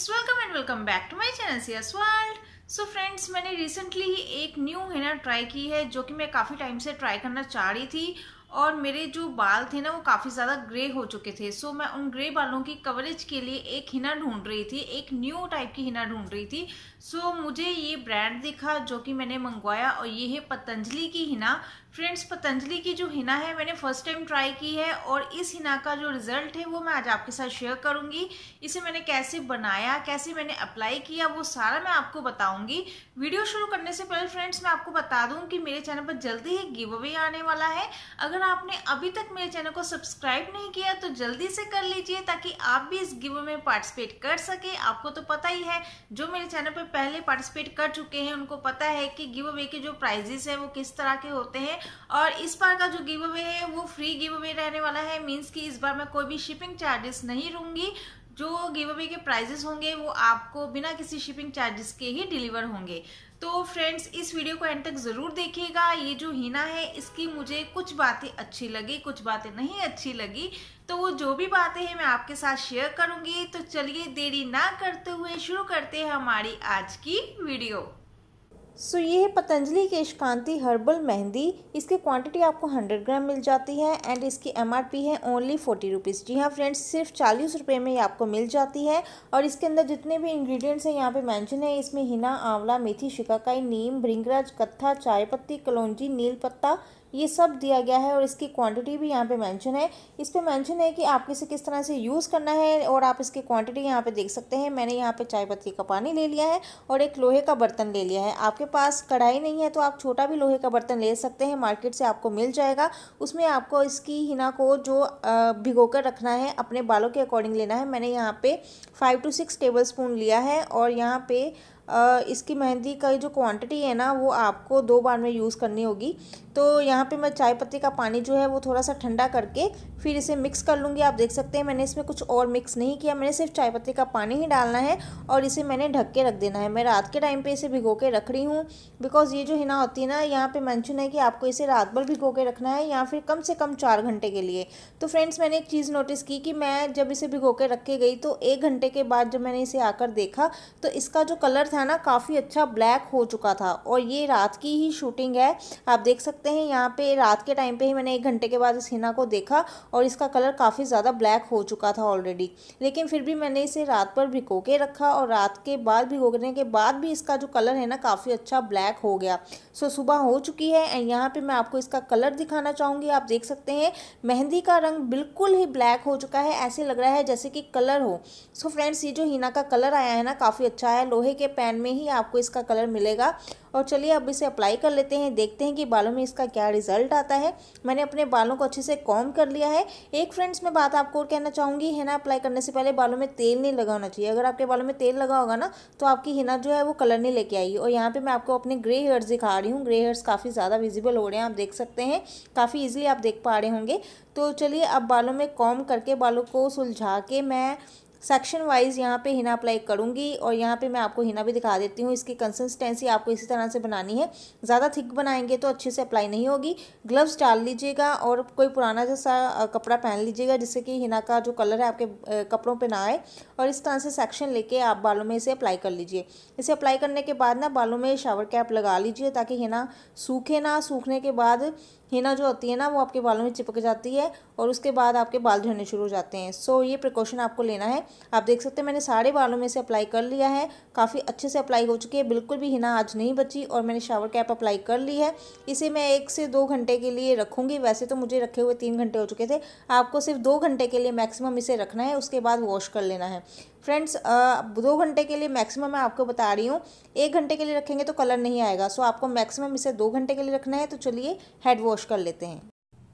Friends welcome and welcome back to my channel Ciaz world. So friends, मैंने recently एक new hair try की है जो कि मैं काफ़ी टाइम से ट्राई करना चाह रही थी और मेरे जो बाल थे ना वो काफ़ी ज़्यादा ग्रे हो चुके थे। सो मैं उन ग्रे बालों की कवरेज के लिए एक हिना ढूंढ रही थी, एक न्यू टाइप की हिना ढूंढ रही थी। सो मुझे ये ब्रांड दिखा जो कि मैंने मंगवाया और ये है पतंजलि की हिना। फ्रेंड्स, पतंजलि की जो हिना है मैंने फर्स्ट टाइम ट्राई की है और इस हिना का जो रिज़ल्ट है वो मैं आज आपके साथ शेयर करूँगी। इसे मैंने कैसे बनाया, कैसे मैंने अप्लाई किया, वो सारा मैं आपको बताऊँगी। वीडियो शुरू करने से पहले फ्रेंड्स मैं आपको बता दूँ कि मेरे चैनल पर जल्दी ही गिव अवे आने वाला है। अगर आपने अभी तक मेरे चैनल को सब्सक्राइब नहीं किया तो जल्दी से कर लीजिए ताकि आप भी इस गिव अवे में पार्टिसिपेट कर सके। आपको तो पता ही है, जो मेरे चैनल पर पहले पार्टिसिपेट कर चुके हैं उनको पता है कि गिव अवे के जो प्राइजेस हैं वो किस तरह के होते हैं। और इस बार का जो गिव अवे है वो फ्री गिव अवे रहने वाला है। मीन्स कि इस बार मैं कोई भी शिपिंग चार्जेस नहीं लूंगी। जो गिव अवे के प्राइजेस होंगे वो आपको बिना किसी शिपिंग चार्जेस के ही डिलीवर होंगे। तो फ्रेंड्स, इस वीडियो को एंड तक ज़रूर देखिएगा। ये जो हिना है इसकी मुझे कुछ बातें अच्छी लगी, कुछ बातें नहीं अच्छी लगी, तो वो जो भी बातें हैं मैं आपके साथ शेयर करूंगी। तो चलिए देरी ना करते हुए शुरू करते हैं हमारी आज की वीडियो। सो ये है पतंजलि केश कांति हर्बल मेहंदी। इसकी क्वांटिटी आपको 100 ग्राम मिल जाती है एंड इसकी एमआरपी है ओनली 40 रुपीज़। जी हाँ फ्रेंड्स, सिर्फ 40 रुपये में ये आपको मिल जाती है। और इसके अंदर जितने भी इंग्रेडिएंट्स हैं यहाँ पे मेंशन है। इसमें हिना, आंवला, मेथी, शिकाकाई, नीम, भृंगराज, कत्था, चाय पत्ती, कलौंजी, नील पत्ता, ये सब दिया गया है। और इसकी क्वांटिटी भी यहाँ पे मेंशन है। इस पे मेंशन है कि आपको इसे किस तरह से यूज़ करना है और आप इसकी क्वांटिटी यहाँ पे देख सकते हैं। मैंने यहाँ पे चाय पत्ती का पानी ले लिया है और एक लोहे का बर्तन ले लिया है। आपके पास कढ़ाई नहीं है तो आप छोटा भी लोहे का बर्तन ले सकते हैं, मार्केट से आपको मिल जाएगा। उसमें आपको इसकी हिना को जो भिगो कर रखना है अपने बालों के अकॉर्डिंग लेना है। मैंने यहाँ पर 5 से 6 टेबल स्पून लिया है। और यहाँ पर इसकी मेहंदी का जो क्वांटिटी है ना वो आपको 2 बार में यूज़ करनी होगी। तो यहाँ पे मैं चाय पत्ती का पानी जो है वो थोड़ा सा ठंडा करके फिर इसे मिक्स कर लूँगी। आप देख सकते हैं मैंने इसमें कुछ और मिक्स नहीं किया, मैंने सिर्फ चाय पत्ती का पानी ही डालना है और इसे मैंने ढक के रख देना है। मैं रात के टाइम पे इसे भिगो के रख रही हूँ बिकॉज़ ये जो हिना होती है ना यहाँ पर मेंशन है कि आपको इसे रात भर भिगो के रखना है या फिर कम से कम 4 घंटे के लिए। तो फ्रेंड्स, मैंने एक चीज़ नोटिस की कि मैं जब इसे भिगो के रख के गई तो 1 घंटे के बाद जब मैंने इसे आकर देखा तो इसका जो कलर था ना काफ़ी अच्छा ब्लैक हो चुका था। और ये रात की ही शूटिंग है, आप देख सकते हैं यहाँ पे रात के टाइम पे ही मैंने 1 घंटे के बाद इस हिना को देखा और इसका कलर काफ़ी ज़्यादा ब्लैक हो चुका था ऑलरेडी। लेकिन फिर भी मैंने इसे रात पर भिगो के रखा और रात के बाद भिगोने के बाद भी इसका जो कलर है ना काफ़ी अच्छा ब्लैक हो गया। सो सुबह हो चुकी है एंड यहाँ पर मैं आपको इसका कलर दिखाना चाहूँगी। आप देख सकते हैं मेहंदी का रंग बिल्कुल ही ब्लैक हो चुका है, ऐसे लग रहा है जैसे कि कलर हो। सो फ्रेंड्स, ये जो हिना का कलर आया है ना काफ़ी अच्छा है। लोहे के पैन में ही आपको इसका कलर मिलेगा। और चलिए अब इसे अप्लाई कर लेते हैं, देखते हैं कि बालों में इसका क्या रिजल्ट आता है। मैंने अपने बालों को अच्छे से कॉम्ब कर लिया है। एक फ्रेंड्स मैं बात आपको और कहना चाहूँगी, हिना अप्लाई करने से पहले बालों में तेल नहीं लगाना चाहिए। अगर आपके बालों में तेल लगा होगा ना तो आपकी हिना जो है वो कलर नहीं लेके आई। और यहाँ पर मैं आपको अपने ग्रे हेयर्स दिखा रही हूँ। ग्रे हेयर्स काफ़ी ज़्यादा विजिबल हो रहे हैं, आप देख सकते हैं, काफ़ी ईजिली आप देख पा रहे होंगे। तो चलिए अब बालों में कॉम्ब करके बालों को सुलझा के मैं सेक्शन वाइज यहाँ पे हिना अप्लाई करूँगी। और यहाँ पे मैं आपको हिना भी दिखा देती हूँ। इसकी कंसिस्टेंसी आपको इसी तरह से बनानी है, ज़्यादा थिक बनाएंगे तो अच्छे से अप्लाई नहीं होगी। ग्लव्स डाल लीजिएगा और कोई पुराना जैसा कपड़ा पहन लीजिएगा जिससे कि हिना का जो कलर है आपके कपड़ों पे ना आए। और इस तरह से सेक्शन लेके आप बालों में इसे अप्लाई कर लीजिए। इसे अप्लाई करने के बाद ना बालों में शावर कैप लगा लीजिए ताकि हिना सूखे ना। सूखने के बाद हिना जो होती है ना वो आपके बालों में चिपक जाती है और उसके बाद आपके बाल झड़ने शुरू हो जाते हैं। सो ये प्रिकॉशन आपको लेना है। आप देख सकते हैं मैंने सारे बालों में से अप्लाई कर लिया है, काफ़ी अच्छे से अप्लाई हो चुकी है, बिल्कुल भी हिना आज नहीं बची। और मैंने शावर कैप अप्लाई कर ली है। इसे मैं 1 से 2 घंटे के लिए रखूँगी। वैसे तो मुझे रखे हुए 3 घंटे हो चुके थे, आपको सिर्फ 2 घंटे के लिए मैक्सिमम इसे रखना है, उसके बाद वॉश कर लेना है। फ्रेंड्स, 2 घंटे के लिए मैक्सिमम मैं आपको बता रही हूँ, 1 घंटे के लिए रखेंगे तो कलर नहीं आएगा। सो आपको मैक्सिमम इसे 2 घंटे के लिए रखना है। तो चलिए हेड वॉश कर लेते हैं।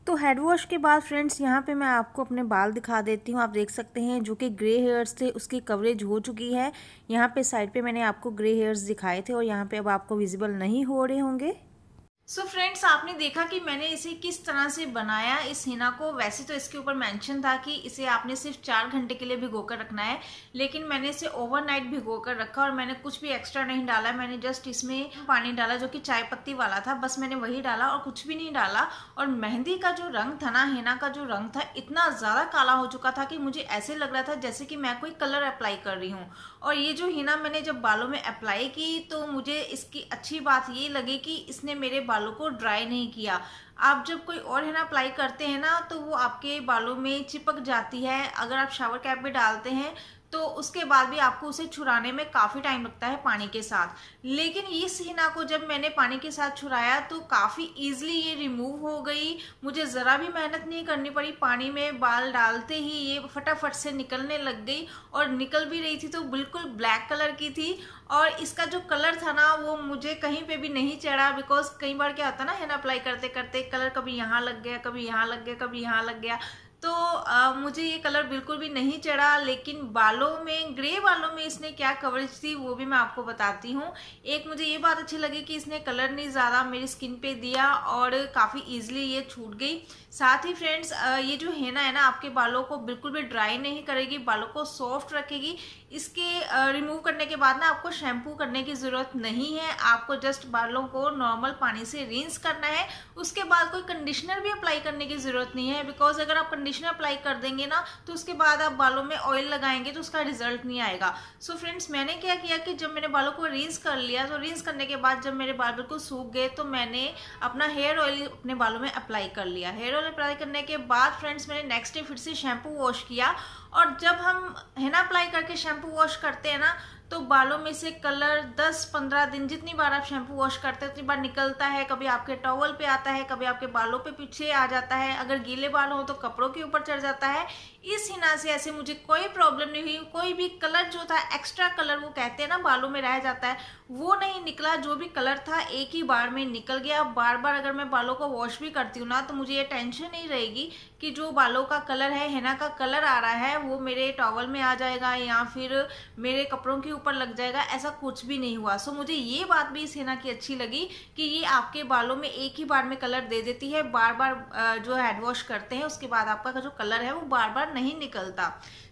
तो हेड वॉश के बाद फ्रेंड्स यहाँ पे मैं आपको अपने बाल दिखा देती हूँ। आप देख सकते हैं जो कि ग्रे हेयर्स थे उसकी कवरेज हो चुकी है। यहाँ पे साइड पे मैंने आपको ग्रे हेयर्स दिखाए थे और यहाँ पे अब आपको विजिबल नहीं हो रहे होंगे। सो फ्रेंड्स आपने देखा कि मैंने इसे किस तरह से बनाया इस हिना को। वैसे तो इसके ऊपर मेंशन था कि इसे आपने सिर्फ 4 घंटे के लिए भिगोकर रखना है, लेकिन मैंने इसे ओवरनाइट भिगोकर रखा और मैंने कुछ भी एक्स्ट्रा नहीं डाला। मैंने जस्ट इसमें पानी डाला जो कि चाय पत्ती वाला था, बस मैंने वही डाला और कुछ भी नहीं डाला। और मेहंदी का जो रंग था ना, हिना का जो रंग था, इतना ज़्यादा काला हो चुका था कि मुझे ऐसे लग रहा था जैसे कि मैं कोई कलर अप्लाई कर रही हूँ। और ये जो हिना मैंने जब बालों में अप्लाई की तो मुझे इसकी अच्छी बात ये लगी कि इसने मेरे बालों को ड्राई नहीं किया। आप जब कोई और हिना अप्लाई करते हैं ना तो वो आपके बालों में चिपक जाती है। अगर आप शावर कैप में डालते हैं तो उसके बाद भी आपको उसे छुड़ाने में काफ़ी टाइम लगता है पानी के साथ, लेकिन इस हिना को जब मैंने पानी के साथ छुड़ाया तो काफ़ी ईजिली ये रिमूव हो गई। मुझे ज़रा भी मेहनत नहीं करनी पड़ी, पानी में बाल डालते ही ये फटाफट से निकलने लग गई। और निकल भी रही थी तो बिल्कुल ब्लैक कलर की थी, और इसका जो कलर था ना वो मुझे कहीं पे भी नहीं चढ़ा। बिकॉज कई बार क्या होता है ना, हिना अप्लाई करते करते कलर कभी यहाँ लग गया, कभी यहाँ लग गया, कभी यहाँ लग गया, तो मुझे ये कलर बिल्कुल भी नहीं चढ़ा। लेकिन बालों में, ग्रे बालों में इसने क्या कवरेज थी वो भी मैं आपको बताती हूँ। एक मुझे ये बात अच्छी लगी कि इसने कलर नहीं ज़्यादा मेरी स्किन पे दिया और काफ़ी ईजिली ये छूट गई। साथ ही फ्रेंड्स ये जो हिना है ना आपके बालों को बिल्कुल भी ड्राई नहीं करेगी, बालों को सॉफ्ट रखेगी। इसके रिमूव करने के बाद ना आपको शैम्पू करने की ज़रूरत नहीं है, आपको जस्ट बालों को नॉर्मल पानी से रिंस करना है। उसके बाद कोई कंडीशनर भी अप्लाई करने की ज़रूरत नहीं है, बिकॉज अगर आप कंडीशनर अप्लाई कर देंगे ना तो उसके बाद आप बालों में ऑयल लगाएंगे तो उसका रिजल्ट नहीं आएगा। सो फ्रेंड्स मैंने क्या किया कि जब मैंने बालों को रिंस कर लिया तो रिंस करने के बाद जब मेरे बाल बिल्कुल सूख गए तो मैंने अपना हेयर ऑयल अपने बालों में अप्लाई कर लिया। हेयर ऑयल अप्लाई करने के बाद फ्रेंड्स मैंने नेक्स्ट डे फिर से शैम्पू वॉश किया। और जब हम हिना अप्लाई करके शैम्पू वॉश करते हैं ना तो बालों में से कलर 10-15 दिन, जितनी बार आप शैम्पू वॉश करते हैं उतनी बार निकलता है। कभी आपके टॉवल पे आता है, कभी आपके बालों पे पीछे आ जाता है, अगर गीले बाल हो तो कपड़ों के ऊपर चढ़ जाता है। इस हिना से ऐसे मुझे कोई प्रॉब्लम नहीं हुई, कोई भी कलर जो था एक्स्ट्रा कलर वो कहते हैं ना बालों में रह जाता है, वो नहीं निकला। जो भी कलर था एक ही बार में निकल गया। बार बार अगर मैं बालों को वॉश भी करती हूँ ना तो मुझे ये टेंशन नहीं रहेगी कि जो बालों का कलर है, हिना का कलर आ रहा है, वो मेरे टॉवल में आ जाएगा या फिर मेरे कपड़ों के ऊपर लग जाएगा, ऐसा कुछ भी नहीं हुआ। सो मुझे ये बात भी इस हिना की अच्छी लगी कि ये आपके बालों में एक ही बार में कलर दे देती है। बार बार जो हैड वॉश करते हैं उसके बाद आपका जो कलर है वो बार बार नहीं निकलता।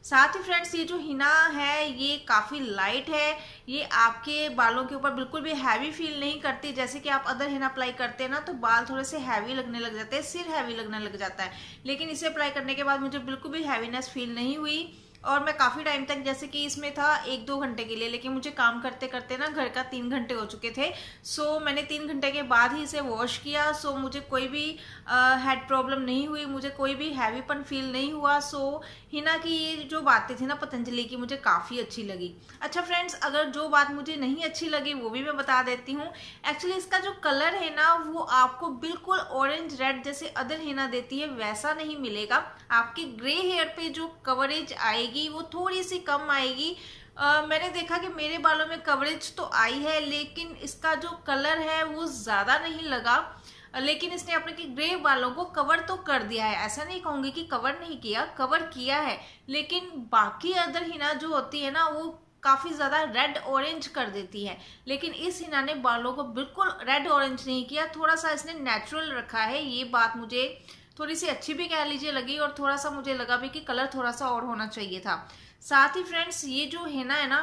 साथ ही फ्रेंड्स ये जो हिना है ये काफ़ी लाइट है, ये आपके बालों के ऊपर बिल्कुल भी हैवी फील नहीं करती। जैसे कि आप अदर हिना अप्लाई करते हैं ना तो बाल थोड़े से हैवी लगने लग जाते हैं, सिर हैवी लगने लग जाता है, लेकिन इसे अप्लाई करने के बाद मुझे बिल्कुल भी हैवीनेस फील नहीं हुई। और मैं काफ़ी टाइम तक, जैसे कि इसमें था 1-2 घंटे के लिए, लेकिन मुझे काम करते करते ना घर का 3 घंटे हो चुके थे। सो मैंने 3 घंटे के बाद ही इसे वॉश किया। सो मुझे कोई भी हेड प्रॉब्लम नहीं हुई, मुझे कोई भी हैवीपन फील नहीं हुआ। सो हिना की ये जो बातें थी ना पतंजलि की, मुझे काफ़ी अच्छी लगी। अच्छा फ्रेंड्स, अगर जो बात मुझे नहीं अच्छी लगी वो भी मैं बता देती हूँ। एक्चुअली इसका जो कलर है ना वो आपको बिल्कुल ऑरेंज रेड जैसे अदर हिना देती है वैसा नहीं मिलेगा। आपके ग्रे हेयर पर जो कवरेज आएगी वो थोड़ी सी कम आएगी। मैंने देखा कि मेरे बालों में कवरेज तो आई है लेकिन इसका जो कलर है वो ज़्यादा नहीं लगा, लेकिन इसने अपने के ग्रे बालों को कवर तो कर दिया है। ऐसा नहीं कहूँगी कि कवर नहीं किया, कवर किया है, लेकिन बाकी अदर हिना जो होती है ना वो काफ़ी ज़्यादा रेड ऑरेंज कर देती है, लेकिन इस हिना ने बालों को बिल्कुल रेड ऑरेंज नहीं किया। थोड़ा सा इसने नेचुरल रखा है, ये बात मुझे थोड़ी सी अच्छी भी कह लीजिए लगी। और थोड़ा सा मुझे लगा भी कि कलर थोड़ा सा और होना चाहिए था। साथ ही फ्रेंड्स ये जो हिना है ना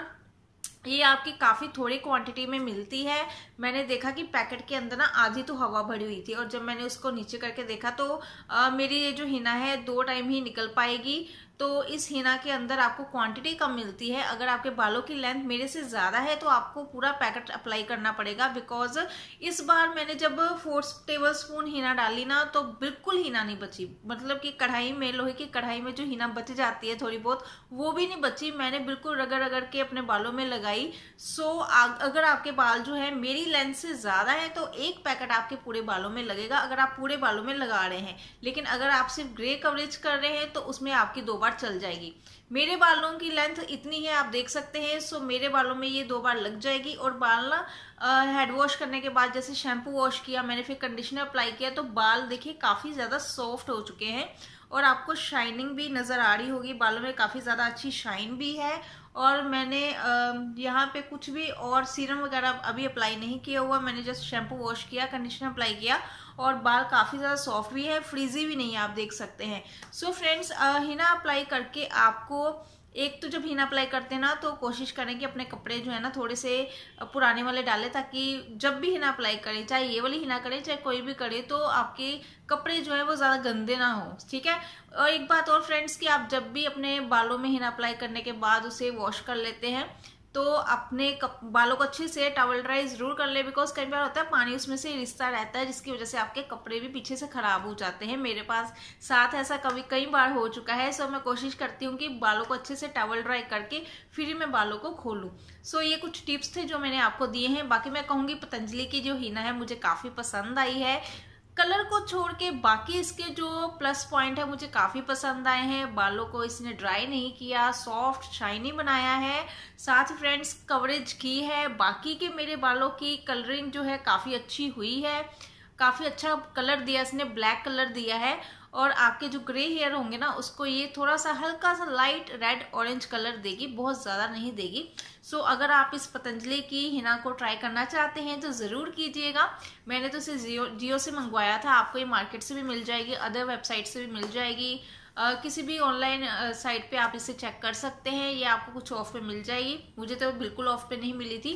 ये आपकी काफ़ी थोड़ी क्वांटिटी में मिलती है। मैंने देखा कि पैकेट के अंदर ना आधी तो हवा भरी हुई थी, और जब मैंने उसको नीचे करके देखा तो मेरी ये जो हिना है 2 टाइम ही निकल पाएगी। तो इस हिना के अंदर आपको क्वांटिटी कम मिलती है। अगर आपके बालों की लेंथ मेरे से ज़्यादा है तो आपको पूरा पैकेट अप्लाई करना पड़ेगा। बिकॉज इस बार मैंने जब 4 टेबलस्पून हिना डाली ना तो बिल्कुल हिना नहीं बची, मतलब कि कढ़ाई में, लोहे की कढ़ाई में जो हिना बच जाती है थोड़ी बहुत, वो भी नहीं बची। मैंने बिल्कुल रगड़ रगड़ के अपने बालों में लगाई। सो अगर आपके बाल जो है मेरी लेंथ से ज़्यादा है तो 1 पैकेट आपके पूरे बालों में लगेगा, अगर आप पूरे बालों में लगा रहे हैं। लेकिन अगर आप सिर्फ ग्रे कवरेज कर रहे हैं तो उसमें आपकी 2 बार चल जाएगी। मेरे बालों की लेंथ इतनी है, आप देख सकते हैं। सो मेरे बालों में ये 2 बार लग जाएगी। और बाल ना हेड वॉश करने के बाद, जैसे शैम्पू वॉश किया मैंने, फिर कंडीशनर अप्लाई किया तो बाल देखिए काफ़ी ज़्यादा सॉफ्ट हो चुके हैं। और आपको शाइनिंग भी नज़र आ रही होगी, बालों में काफ़ी ज़्यादा अच्छी शाइन भी है। और मैंने यहाँ पे कुछ भी और सीरम वगैरह अभी अप्लाई नहीं किया हुआ, मैंने जस्ट शैम्पू वॉश किया, कंडीशनर अप्लाई किया और बाल काफ़ी ज़्यादा सॉफ्ट भी है, फ्रीजी भी नहीं है, आप देख सकते हैं। सो फ्रेंड्स, हिना अप्लाई करके आपको एक तो जब हिना अप्लाई करते हैं ना तो कोशिश करें कि अपने कपड़े जो है ना थोड़े से पुराने वाले डालें, ताकि जब भी हिना अप्लाई करें, चाहे ये वाली हिना करें चाहे कोई भी करे, तो आपके कपड़े जो है वो ज़्यादा गंदे ना हो, ठीक है। और एक बात और फ्रेंड्स कि आप जब भी अपने बालों में हिना अप्लाई करने के बाद उसे वॉश कर लेते हैं तो अपने बालों को अच्छे से टॉवल ड्राई ज़रूर कर ले, बिकॉज कई बार होता है पानी उसमें से रिश्ता रहता है, जिसकी वजह से आपके कपड़े भी पीछे से ख़राब हो जाते हैं। मेरे पास साथ ऐसा कभी कई बार हो चुका है। सो मैं कोशिश करती हूँ कि बालों को अच्छे से टॉवल ड्राई करके फिर मैं बालों को खोलूँ। सो ये कुछ टिप्स थे जो मैंने आपको दिए हैं। बाकी मैं कहूँगी पतंजलि की जो हीना है मुझे काफ़ी पसंद आई है, कलर को छोड़ के बाकी इसके जो प्लस पॉइंट है मुझे काफ़ी पसंद आए हैं। बालों को इसने ड्राई नहीं किया, सॉफ्ट शाइनी बनाया है, साथ ही फ्रेंड्स कवरेज की है। बाकी के मेरे बालों की कलरिंग जो है काफ़ी अच्छी हुई है, काफ़ी अच्छा कलर दिया इसने, ब्लैक कलर दिया है। और आपके जो ग्रे हेयर होंगे ना उसको ये थोड़ा सा हल्का सा लाइट रेड ऑरेंज कलर देगी, बहुत ज़्यादा नहीं देगी। सो अगर आप इस पतंजलि की हिना को ट्राई करना चाहते हैं तो ज़रूर कीजिएगा। मैंने तो इसे जियो से मंगवाया था, आपको ये मार्केट से भी मिल जाएगी, अदर वेबसाइट से भी मिल जाएगी, किसी भी ऑनलाइन साइट पे आप इसे चेक कर सकते हैं, ये आपको कुछ ऑफ पे मिल जाएगी। मुझे तो बिल्कुल ऑफ पे नहीं मिली थी।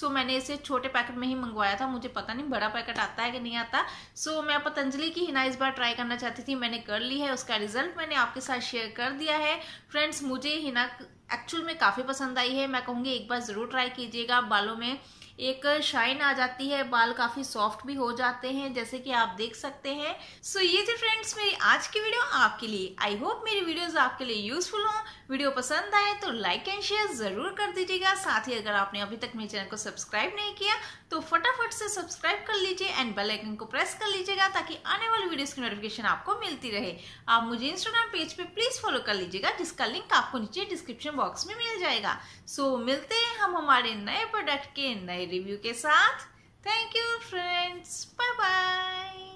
सो मैंने इसे छोटे पैकेट में ही मंगवाया था, मुझे पता नहीं बड़ा पैकेट आता है कि नहीं आता। सो मैं पतंजलि की हिना इस बार ट्राई करना चाहती थी, मैंने कर ली है, उसका रिजल्ट मैंने आपके साथ शेयर कर दिया है। फ्रेंड्स, मुझे हिना एक्चुअल में काफ़ी पसंद आई है, मैं कहूँगी एक बार ज़रूर ट्राई कीजिएगा। बालों में एक शाइन आ जाती है, बाल काफ़ी सॉफ्ट भी हो जाते हैं जैसे कि आप देख सकते हैं। सो ये थी फ्रेंड्स मेरी आज की वीडियो आपके लिए। आई होप मेरी वीडियोस आपके लिए यूजफुल हों। वीडियो पसंद आए तो लाइक एंड शेयर ज़रूर कर दीजिएगा। साथ ही अगर आपने अभी तक मेरे चैनल को सब्सक्राइब नहीं किया तो फटाफट से सब्सक्राइब कर लीजिए एंड बेल आइकन को प्रेस कर लीजिएगा, ताकि आने वाली वीडियोज़ की नोटिफिकेशन आपको मिलती रहे। आप मुझे इंस्टाग्राम पेज पर प्लीज़ फॉलो कर लीजिएगा, जिसका लिंक आपको नीचे डिस्क्रिप्शन बॉक्स में मिल जाएगा। सो मिलते हैं हम हमारे नए प्रोडक्ट के नए रिव्यू के साथ। Thank you friends, bye bye.